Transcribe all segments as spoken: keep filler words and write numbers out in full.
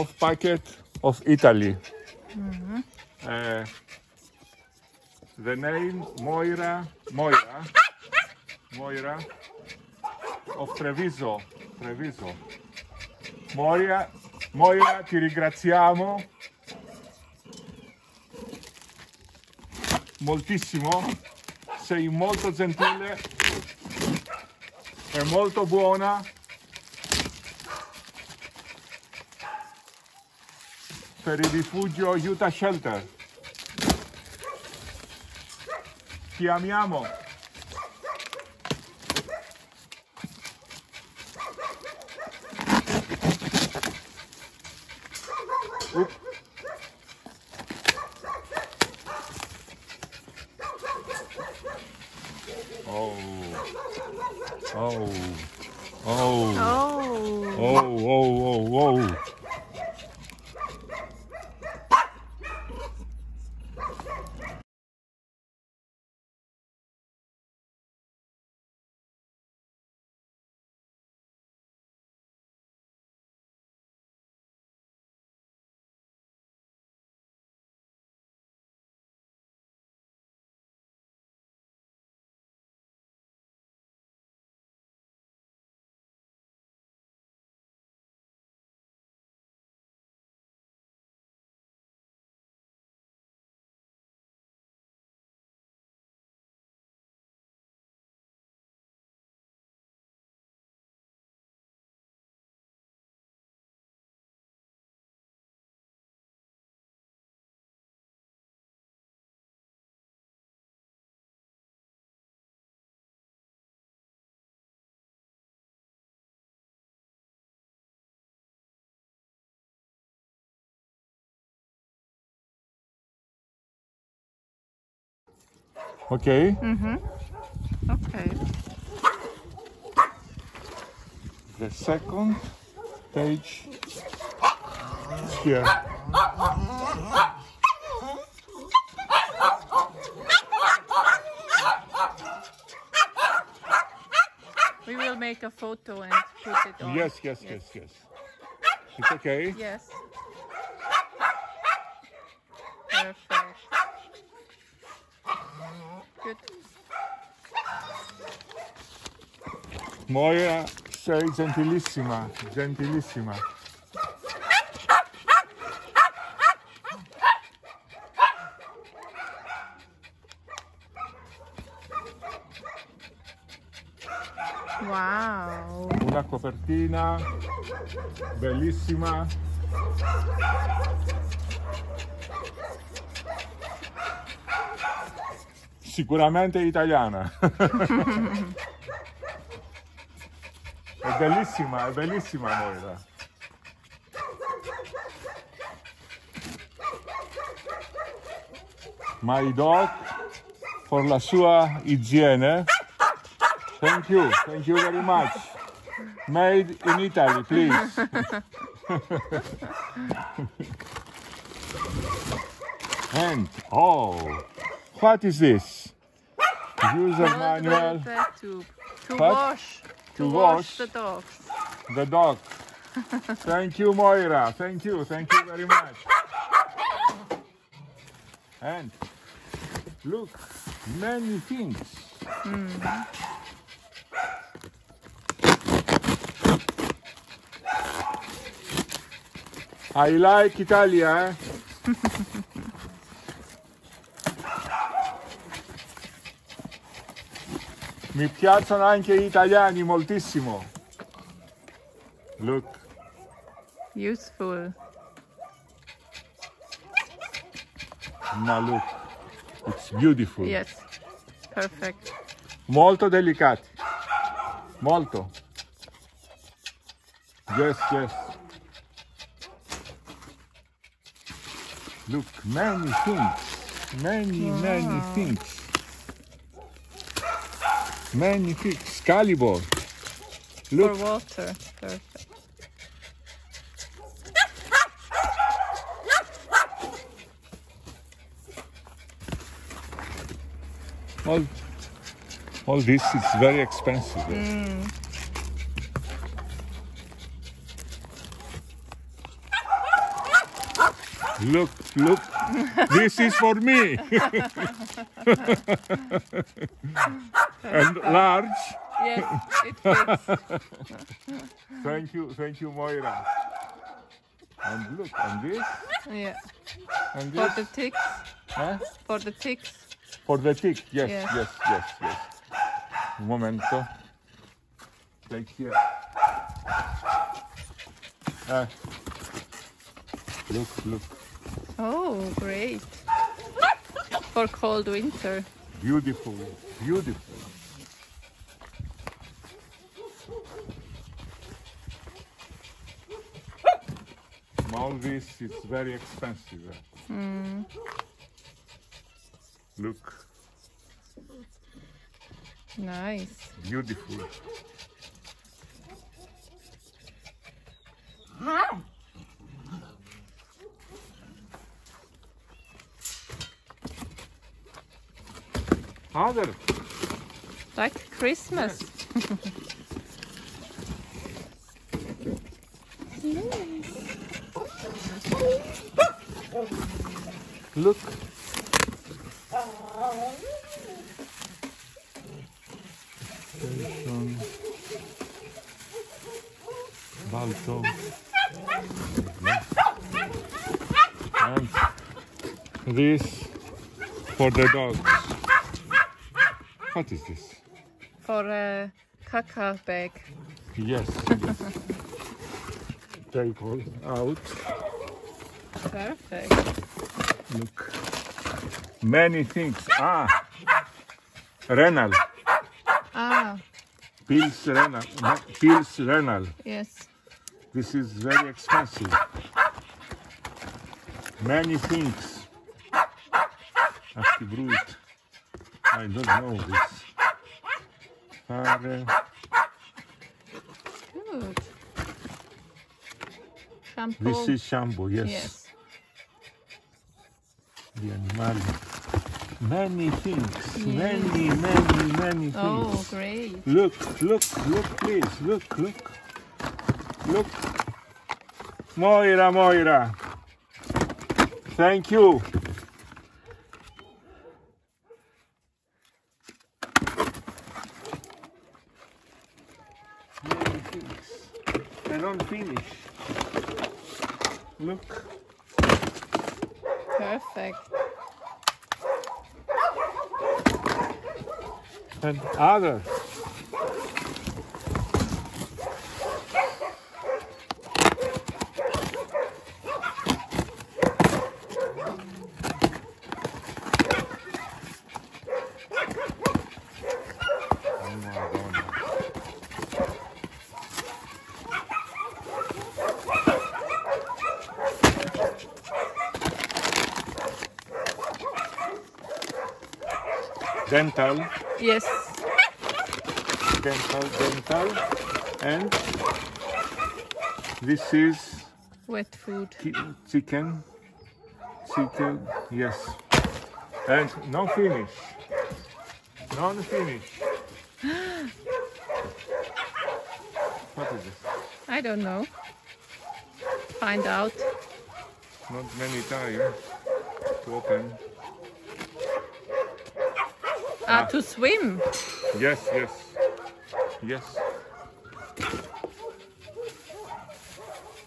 of packet of Italy. Mm-hmm. uh, the name Moira, Moira, Moira of Treviso, Treviso. Moira, Moira, ti ringraziamo moltissimo, sei molto gentile e molto buona. Per il rifugio Utah Shelter. Ti amiamo. Oop. Oh. Oh. Oh. Oh. Oh. Oh. Oh. Oh. Okay. Mm-hmm. Okay. The second page here. We will make a photo and put it on. Yes, yes, yes, yes. yes. It's okay. Yes. Perfect. Good. Moira, sei gentilissima, gentilissima. Wow! Una copertina bellissima. Sicuramente italiana. È bellissima, è bellissima Moira. My dog, per la sua igiene. Thank you, thank you very much. Made in Italy, please. And, oh, what is this? User manual to, to wash to, to wash, wash the dogs. The dog. Thank you, Moira. Thank you. Thank you very much. And look, many things. Mm. I like Italia. Eh? Mi piacciono anche gli italiani moltissimo. Look. Useful. Now look. It's beautiful. Yes. Perfect. Molto delicati. Molto. Yes, yes. Look, many things. Many, wow. many things. Magnifique, Scalibor. Look. For water, perfect. All, all this is very expensive. Mm. Look, look, this is for me. And large. Yes, it fits. Thank you, thank you, Moira. And look, and this. Yeah. And this. For the ticks. Huh? For the ticks. For the tick, yes, yes, yes, yes. yes. Un momento. Take here. Uh, Look, look. Oh, great. For cold winter. Beautiful, beautiful. From all this, it's very expensive. Mm. Look. Nice. Beautiful. Father. Like Christmas. Look. Balto. And this for the dogs. What is this? For a caca bag. Yes. yes. Take all out. Perfect. Look. Many things. Ah. Renal. Ah. Pills renal. Pills renal. Yes. This is very expensive. Many things. After I don't know this. Fare. Good. Shampoo. This is shampoo, yes. yes. The animal. Many things. Yes. Many, many, many things. Oh, great. Look, look, look, please. Look, look. Look. Moira, Moira. Thank you. I don't finish. Look. Perfect. And other. Dental. Yes. Dental, dental. And this is wet food. Chicken. Chicken, yes. And no finish. No finish. What is this? I don't know. Find out. Not many times to open. Ah, ah, to swim. Yes, yes, yes.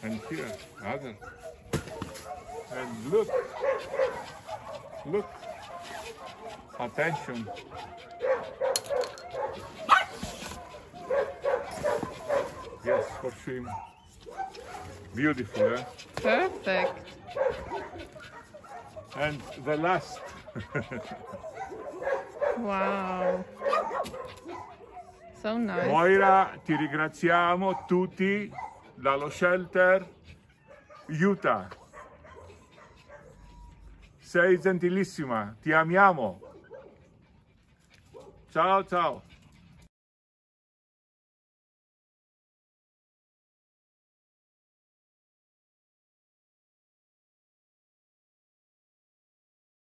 And here, other. And look, look. Attention. Yes, for swim. Beautiful, eh? Perfect. And the last. Wow, so nice. Moira, ti ringraziamo tutti dallo shelter Utah. Sei gentilissima, ti amiamo. Ciao, ciao.